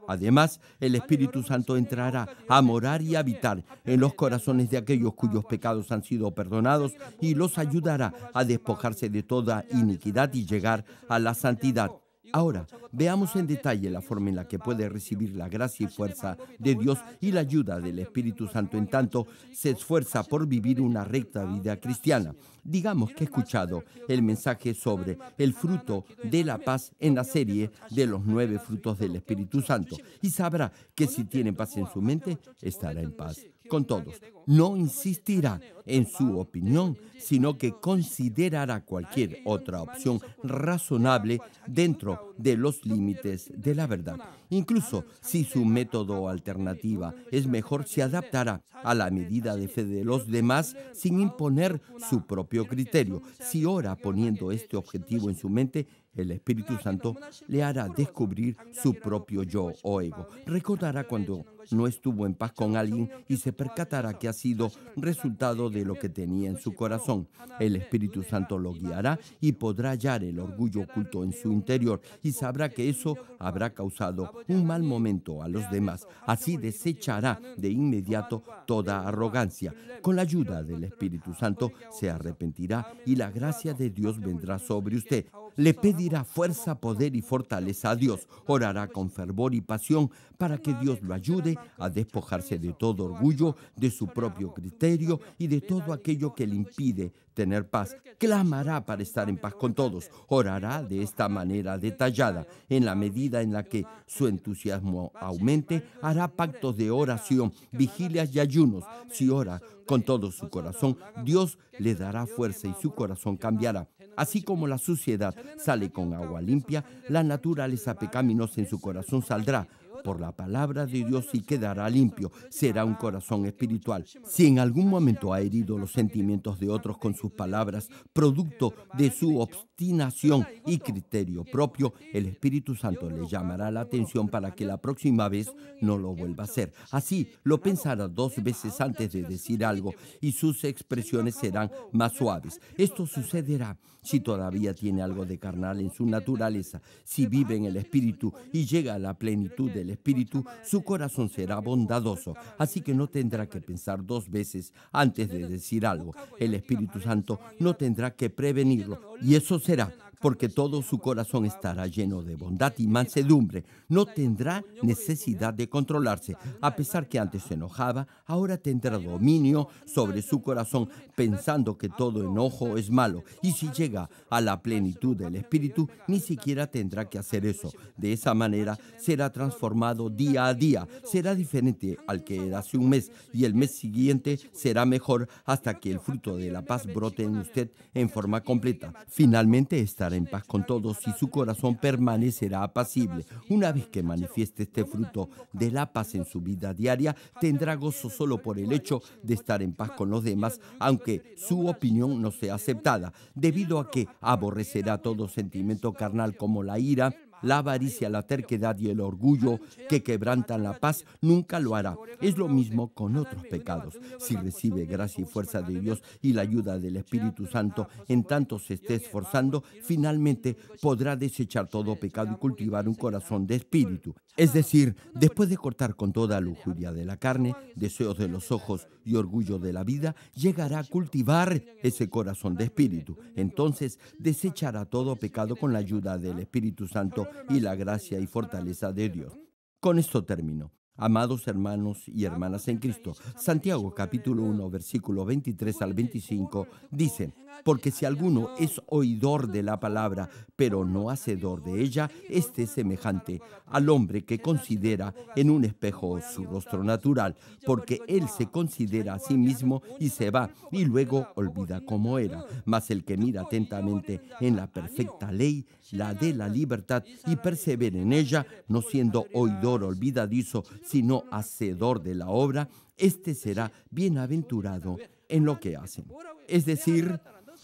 Además, el Espíritu Santo entrará a morar y habitar en los corazones de aquellos cuyos pecados han sido perdonados y los ayudará a despojarse de toda iniquidad y llegar a la santidad. Ahora, veamos en detalle la forma en la que puede recibir la gracia y fuerza de Dios y la ayuda del Espíritu Santo en tanto se esfuerza por vivir una recta vida cristiana. Digamos que he escuchado el mensaje sobre el fruto de la paz en la serie de los 9 frutos del Espíritu Santo y sabrá que si tiene paz en su mente, estará en paz con todos. No insistirá en su opinión, sino que considerará cualquier otra opción razonable dentro de los límites de la verdad. Incluso si su método alternativa es mejor, se adaptará a la medida de fe de los demás sin imponer su propio criterio. Si ora poniendo este objetivo en su mente, el Espíritu Santo le hará descubrir su propio yo o ego. Recordará cuando no estuvo en paz con alguien y se percatará que ha sido resultado de lo que tenía en su corazón. El Espíritu Santo lo guiará y podrá hallar el orgullo oculto en su interior y sabrá que eso habrá causado un mal momento a los demás. Así desechará de inmediato toda arrogancia. Con la ayuda del Espíritu Santo se arrepentirá y la gracia de Dios vendrá sobre usted. Le pedirá fuerza, poder y fortaleza a Dios. Orará con fervor y pasión para que Dios lo ayude a despojarse de todo orgullo, de su propio criterio y de todo aquello que le impide tener paz. Clamará para estar en paz con todos. Orará de esta manera detallada. En la medida en la que su entusiasmo aumente, hará pactos de oración, vigilias y ayunos. Si ora con todo su corazón, Dios le dará fuerza y su corazón cambiará. Así como la suciedad sale con agua limpia, la naturaleza pecaminosa en su corazón saldrá por la palabra de Dios y quedará limpio. Será un corazón espiritual. Si en algún momento ha herido los sentimientos de otros con sus palabras, producto de su obstinación y criterio propio, el Espíritu Santo le llamará la atención para que la próxima vez no lo vuelva a hacer. Así, lo pensará 2 veces antes de decir algo y sus expresiones serán más suaves. Esto sucederá si todavía tiene algo de carnal en su naturaleza. Si vive en el Espíritu y llega a la plenitud del Espíritu, su corazón será bondadoso, así que no tendrá que pensar 2 veces antes de decir algo. El Espíritu Santo no tendrá que prevenirlo, y eso será porque todo su corazón estará lleno de bondad y mansedumbre. No tendrá necesidad de controlarse. A pesar que antes se enojaba, ahora tendrá dominio sobre su corazón, pensando que todo enojo es malo. Y si llega a la plenitud del Espíritu, ni siquiera tendrá que hacer eso. De esa manera, será transformado día a día. Será diferente al que era hace un mes, y el mes siguiente será mejor hasta que el fruto de la paz brote en usted en forma completa. Finalmente, estará estará en paz con todos y su corazón permanecerá apacible. Una vez que manifieste este fruto de la paz en su vida diaria, tendrá gozo solo por el hecho de estar en paz con los demás, aunque su opinión no sea aceptada, debido a que aborrecerá todo sentimiento carnal como la ira, la avaricia, la terquedad y el orgullo que quebrantan la paz. Nunca lo hará. Es lo mismo con otros pecados. Si recibe gracia y fuerza de Dios y la ayuda del Espíritu Santo, en tanto se esté esforzando, finalmente podrá desechar todo pecado y cultivar un corazón de espíritu. Es decir, después de cortar con toda lujuria de la carne, deseos de los ojos y orgullo de la vida, llegará a cultivar ese corazón de espíritu. Entonces desechará todo pecado con la ayuda del Espíritu Santo y la gracia y fortaleza de Dios. Con esto termino. Amados hermanos y hermanas en Cristo, Santiago capítulo 1, versículo 23 al 25, dice: porque si alguno es oidor de la palabra, pero no hacedor de ella, este es semejante al hombre que considera en un espejo su rostro natural, porque él se considera a sí mismo y se va, y luego olvida cómo era. Mas el que mira atentamente en la perfecta ley, la de la libertad, y persevera en ella, no siendo oidor olvidadizo, sino hacedor de la obra, este será bienaventurado en lo que hace. Es decir,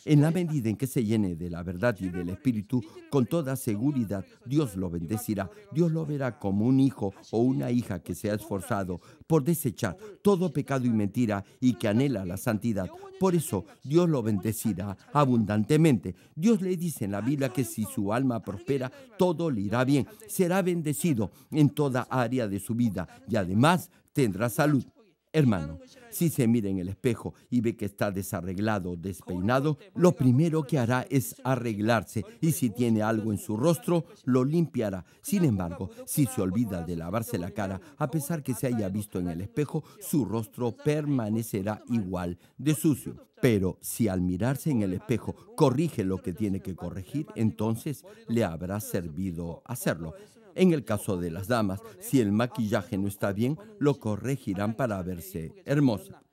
en la medida en que se llene de la verdad y del Espíritu, con toda seguridad Dios lo bendecirá. Dios lo verá como un hijo o una hija que se ha esforzado por desechar todo pecado y mentira y que anhela la santidad. Por eso Dios lo bendecirá abundantemente. Dios le dice en la Biblia que si su alma prospera, todo le irá bien. Será bendecido en toda área de su vida y además tendrá salud. Hermano, si se mira en el espejo y ve que está desarreglado, despeinado, lo primero que hará es arreglarse, y si tiene algo en su rostro, lo limpiará. Sin embargo, si se olvida de lavarse la cara, a pesar que se haya visto en el espejo, su rostro permanecerá igual de sucio. Pero si al mirarse en el espejo corrige lo que tiene que corregir, entonces le habrá servido hacerlo. En el caso de las damas, si el maquillaje no está bien, lo corregirán para verse hermosa.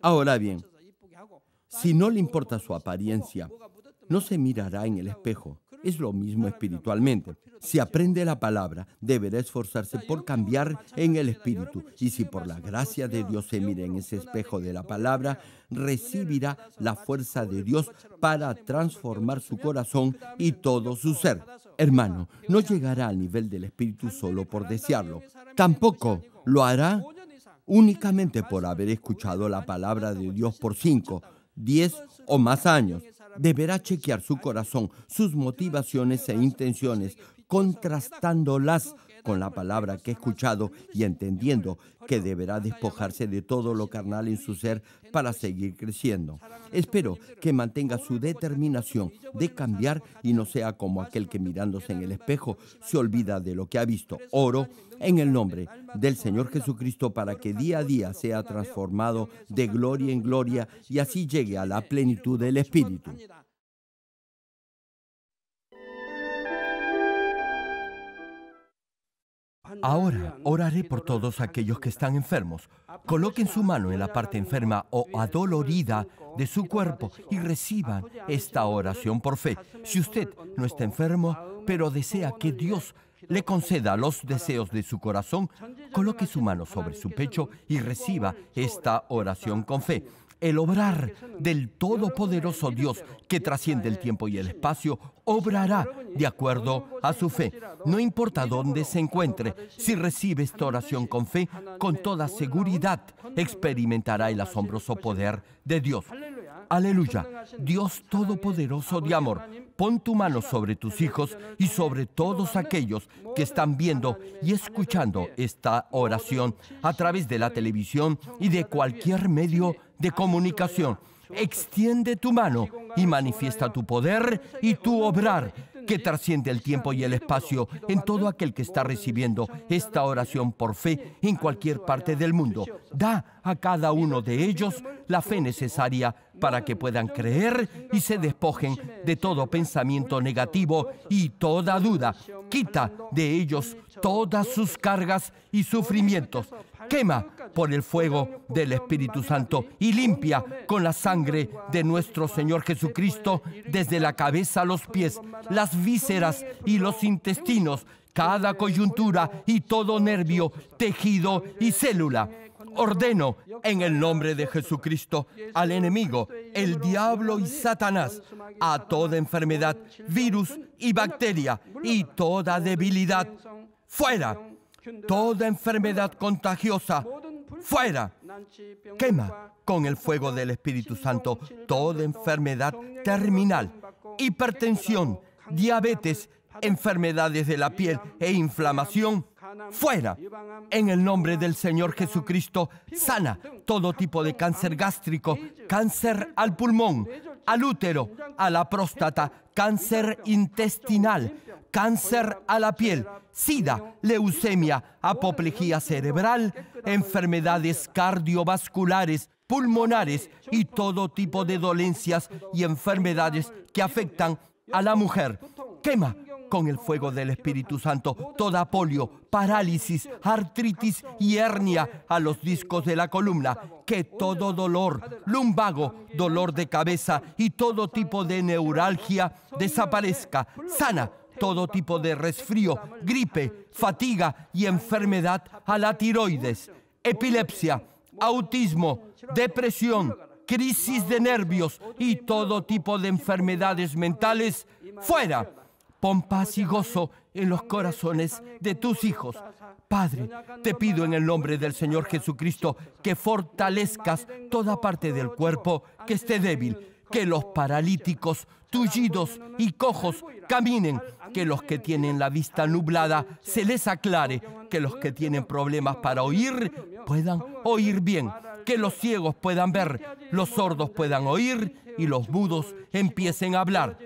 Ahora bien, si no le importa su apariencia, no se mirará en el espejo. Es lo mismo espiritualmente. Si aprende la palabra, deberá esforzarse por cambiar en el espíritu. Y si por la gracia de Dios se mira en ese espejo de la palabra, recibirá la fuerza de Dios para transformar su corazón y todo su ser. Hermano, no llegará al nivel del espíritu solo por desearlo. Tampoco lo hará únicamente por haber escuchado la palabra de Dios por 5, 10 o más años. Deberá chequear su corazón, sus motivaciones e intenciones, contrastándolas con la palabra que ha escuchado y entendiendo que deberá despojarse de todo lo carnal en su ser para seguir creciendo. Espero que mantenga su determinación de cambiar y no sea como aquel que mirándose en el espejo se olvida de lo que ha visto. Oro en el nombre del Señor Jesucristo para que día a día sea transformado de gloria en gloria y así llegue a la plenitud del Espíritu. Ahora oraré por todos aquellos que están enfermos. Coloquen su mano en la parte enferma o adolorida de su cuerpo y reciban esta oración por fe. Si usted no está enfermo, pero desea que Dios le conceda los deseos de su corazón, coloque su mano sobre su pecho y reciba esta oración con fe. El obrar del Todopoderoso Dios, que trasciende el tiempo y el espacio, obrará de acuerdo a su fe. No importa dónde se encuentre, si recibe esta oración con fe, con toda seguridad experimentará el asombroso poder de Dios. Aleluya. Dios Todopoderoso de amor, pon tu mano sobre tus hijos y sobre todos aquellos que están viendo y escuchando esta oración a través de la televisión y de cualquier medio de comunicación. Extiende tu mano y manifiesta tu poder y tu obrar, que trasciende el tiempo y el espacio en todo aquel que está recibiendo esta oración por fe en cualquier parte del mundo. Da a cada uno de ellos la fe necesaria para que puedan creer y se despojen de todo pensamiento negativo y toda duda. Quita de ellos todas sus cargas y sufrimientos. quema por el fuego del Espíritu Santo y limpia con la sangre de nuestro Señor Jesucristo desde la cabeza a los pies, las vísceras y los intestinos, cada coyuntura y todo nervio, tejido y célula. Ordeno en el nombre de Jesucristo al enemigo, el diablo y Satanás, a toda enfermedad, virus y bacteria y toda debilidad, fuera. Toda enfermedad contagiosa, fuera. Quema con el fuego del Espíritu Santo toda enfermedad terminal, hipertensión, diabetes, enfermedades de la piel e inflamación, fuera. En el nombre del Señor Jesucristo, sana todo tipo de cáncer gástrico, cáncer al pulmón, al útero, a la próstata, cáncer intestinal, cáncer a la piel, sida, leucemia, apoplejía cerebral, enfermedades cardiovasculares, pulmonares y todo tipo de dolencias y enfermedades que afectan a la mujer. Quema con el fuego del Espíritu Santo toda polio, parálisis, artritis y hernia a los discos de la columna, que todo dolor, lumbago, dolor de cabeza y todo tipo de neuralgia desaparezca. Sana todo tipo de resfrío, gripe, fatiga y enfermedad a la tiroides, epilepsia, autismo, depresión, crisis de nervios y todo tipo de enfermedades mentales, fuera. Pon paz y gozo en los corazones de tus hijos. Padre, te pido en el nombre del Señor Jesucristo que fortalezcas toda parte del cuerpo que esté débil, que los paralíticos, tullidos y cojos caminen, que los que tienen la vista nublada se les aclare, que los que tienen problemas para oír puedan oír bien, que los ciegos puedan ver, los sordos puedan oír y los mudos empiecen a hablar.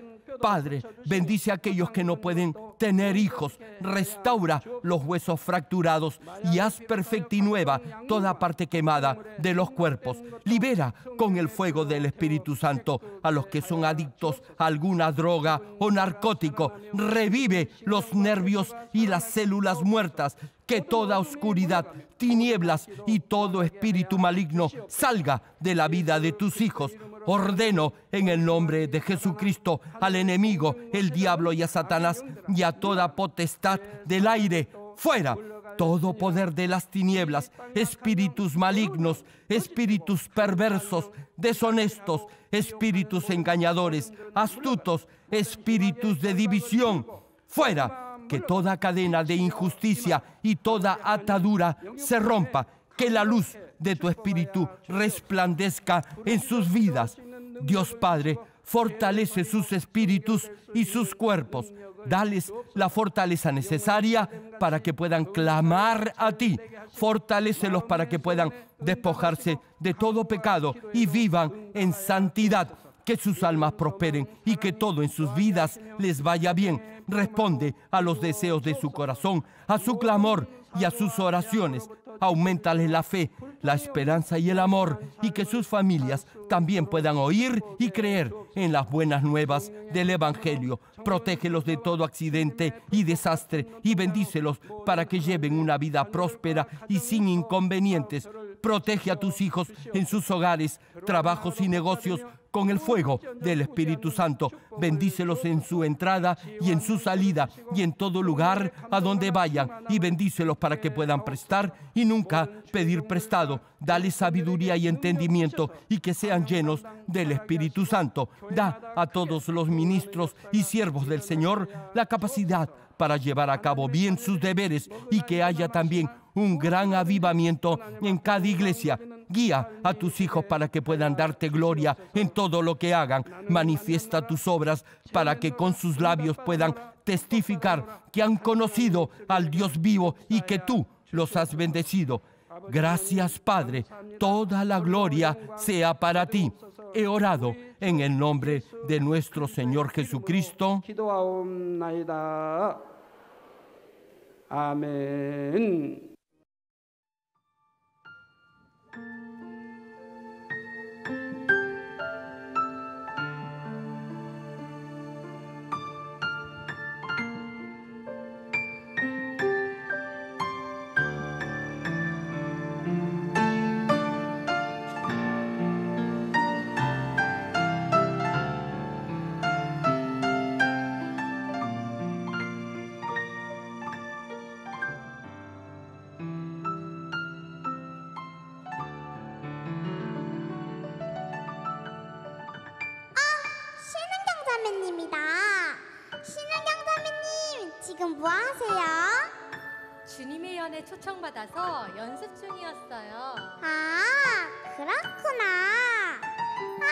Padre, bendice a aquellos que no pueden tener hijos, restaura los huesos fracturados y haz perfecta y nueva toda parte quemada de los cuerpos. Libera con el fuego del Espíritu Santo a los que son adictos a alguna droga o narcótico. Revive los nervios y las células muertas. Que toda oscuridad, tinieblas y todo espíritu maligno salga de la vida de tus hijos. Ordeno en el nombre de Jesucristo al enemigo, el diablo y a Satanás y a toda potestad del aire, fuera. Todo poder de las tinieblas, espíritus malignos, espíritus perversos, deshonestos, espíritus engañadores, astutos, espíritus de división, fuera. Que toda cadena de injusticia y toda atadura se rompa, que la luz de tu Espíritu resplandezca en sus vidas. Dios Padre, fortalece sus espíritus y sus cuerpos. Dales la fortaleza necesaria para que puedan clamar a ti. Fortalécelos para que puedan despojarse de todo pecado y vivan en santidad. Que sus almas prosperen y que todo en sus vidas les vaya bien. Responde a los deseos de su corazón, a su clamor y a sus oraciones. Auméntales la fe, la esperanza y el amor, y que sus familias también puedan oír y creer en las buenas nuevas del Evangelio. Protégelos de todo accidente y desastre y bendícelos para que lleven una vida próspera y sin inconvenientes. Protege a tus hijos en sus hogares, trabajos y negocios con el fuego del Espíritu Santo. Bendícelos en su entrada y en su salida y en todo lugar a donde vayan, y bendícelos para que puedan prestar y nunca pedir prestado. Dale sabiduría y entendimiento y que sean llenos del Espíritu Santo. Da a todos los ministros y siervos del Señor la capacidad para llevar a cabo bien sus deberes y que haya también un gran avivamiento en cada iglesia. Guía a tus hijos para que puedan darte gloria en todo lo que hagan. Manifiesta tus obras para que con sus labios puedan testificar que han conocido al Dios vivo y que tú los has bendecido. Gracias, Padre. Toda la gloria sea para ti. He orado en el nombre de nuestro Señor Jesucristo. Amén. 지금 뭐 하세요? 주님의 연에 초청받아서 연습 중이었어요. 아, 그렇구나. 아,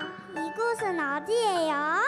눈부셔. 이곳은 어디예요?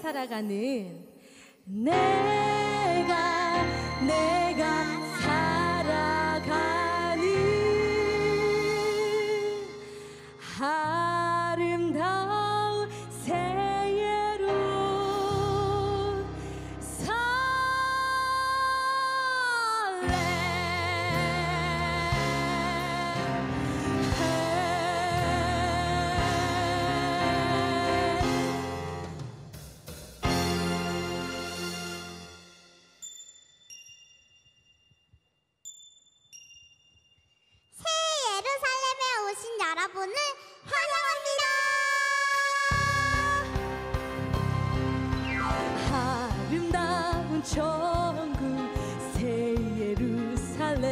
살아가는 내가 살아가는 아름다운 새예로 설레. 여러분을 환영합니다. 아름다운 천국 새 예루살렘,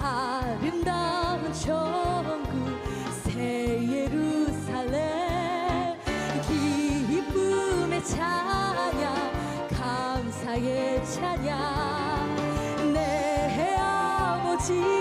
아름다운 천국 새 예루살렘, 기쁨의 찬양, 감사의 찬양, 내 아버지.